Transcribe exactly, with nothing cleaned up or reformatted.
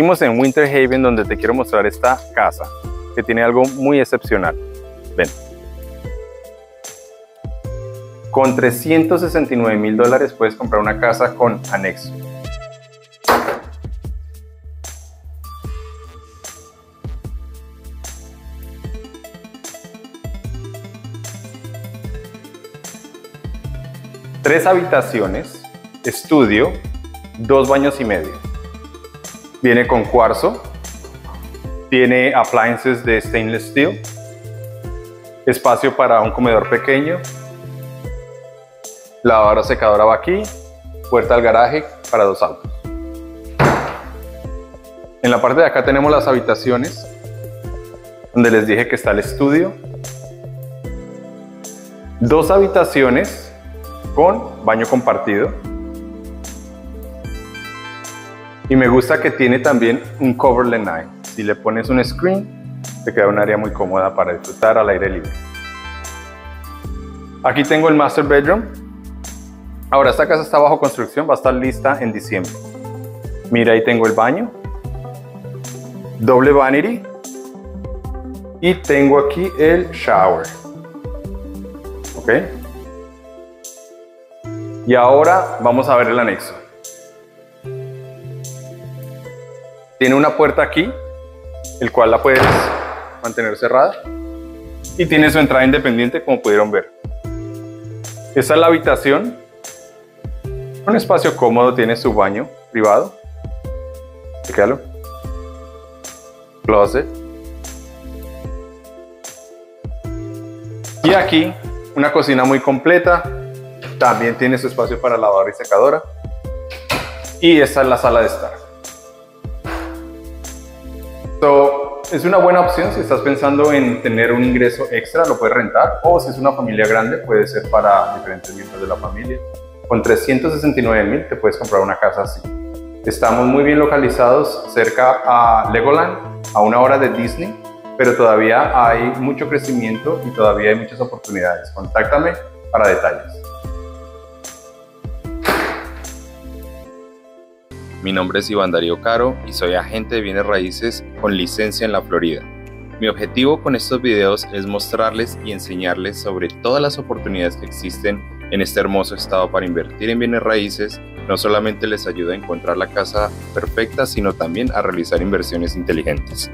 Seguimos en Winter Haven, donde te quiero mostrar esta casa que tiene algo muy excepcional. Ven. Con trescientos sesenta y nueve mil dólares puedes comprar una casa con anexo. Tres habitaciones, estudio, dos baños y medio. Viene con cuarzo, tiene appliances de stainless steel, espacio para un comedor pequeño, lavadora secadora va aquí, puerta al garaje para dos autos. En la parte de acá tenemos las habitaciones, donde les dije que está el estudio. Dos habitaciones con baño compartido, y me gusta que tiene también un coverlet night. Si le pones un screen te queda un área muy cómoda para disfrutar al aire libre. Aquí tengo el master bedroom. Ahora, esta casa está bajo construcción, va a estar lista en diciembre. Mira, ahí tengo el baño, doble vanity, y tengo aquí el shower, ok. Y ahora vamos a ver el anexo. Tiene una puerta aquí, el cual la puedes mantener cerrada, y tiene su entrada independiente, como pudieron ver. Esta es la habitación, un espacio cómodo, tiene su baño privado, chécalo, closet, y aquí una cocina muy completa. También tiene su espacio para lavadora y secadora. Y esta es la sala de estar. So, es una buena opción si estás pensando en tener un ingreso extra, lo puedes rentar. O si es una familia grande, puede ser para diferentes miembros de la familia. Con trescientos sesenta y nueve mil te puedes comprar una casa así. Estamos muy bien localizados, cerca a Legoland, a una hora de Disney. Pero todavía hay mucho crecimiento y todavía hay muchas oportunidades. Contáctame para detalles. Mi nombre es Iván Darío Caro y soy agente de bienes raíces con licencia en la Florida. Mi objetivo con estos videos es mostrarles y enseñarles sobre todas las oportunidades que existen en este hermoso estado para invertir en bienes raíces. No solamente les ayuda a encontrar la casa perfecta, sino también a realizar inversiones inteligentes.